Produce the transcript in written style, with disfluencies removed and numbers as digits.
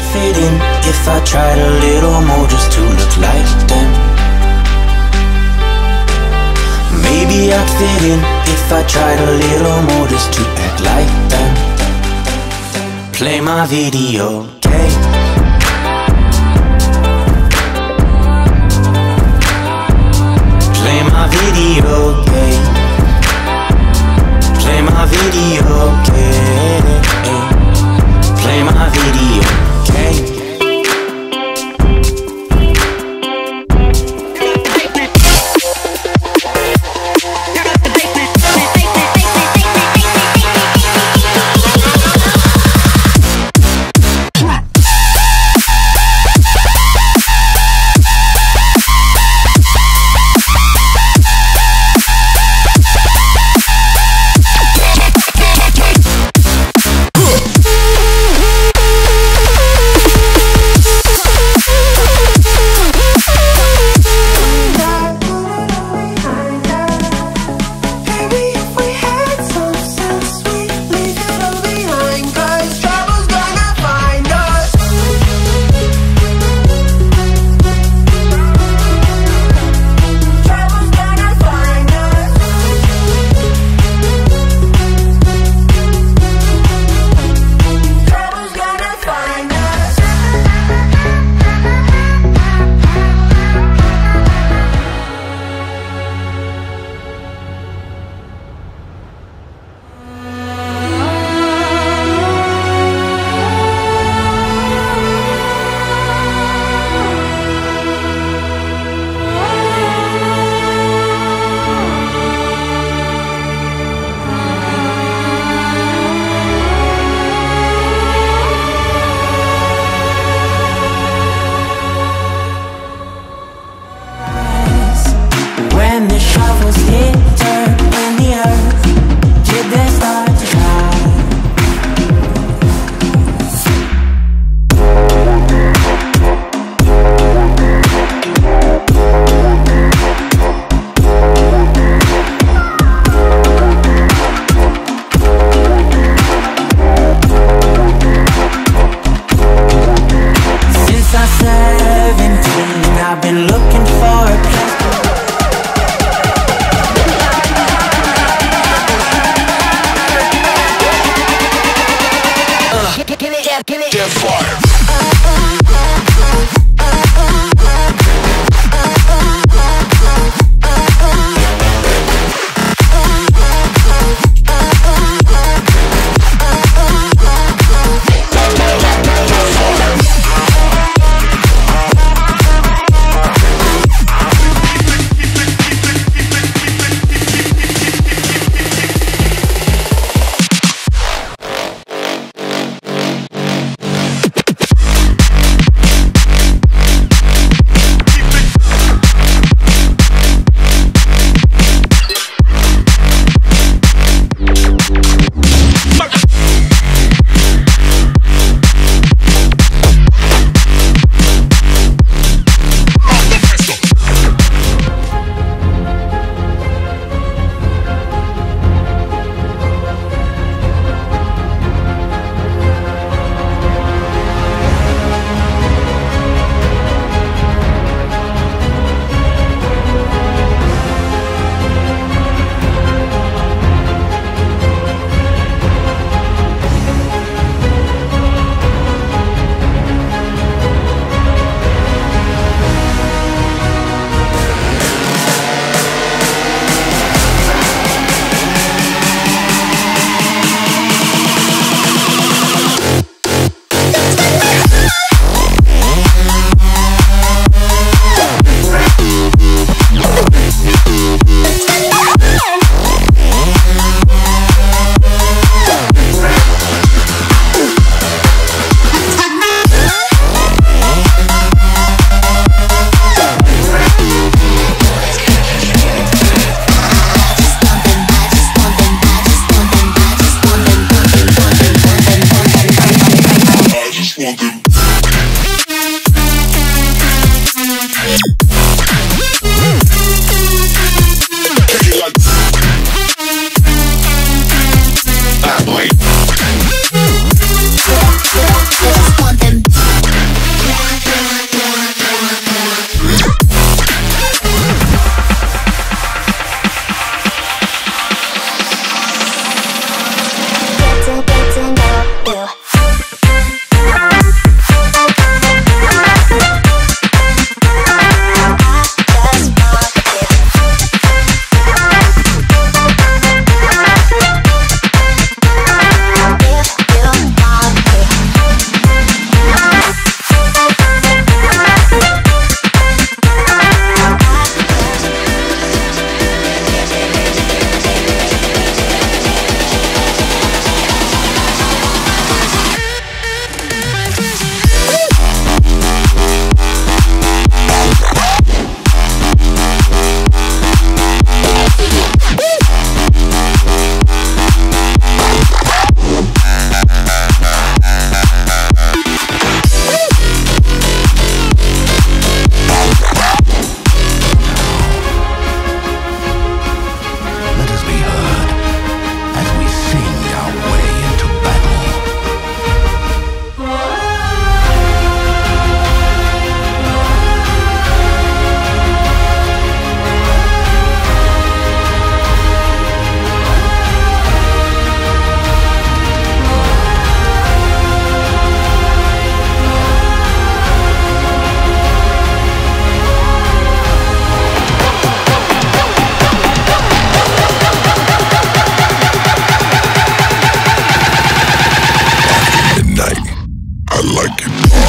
I fit in if I tried a little more just to look like them? Maybe I'd fit in if I tried a little more just to act like them. Play my video, okay? Deathfire. Boy. Just want them. back.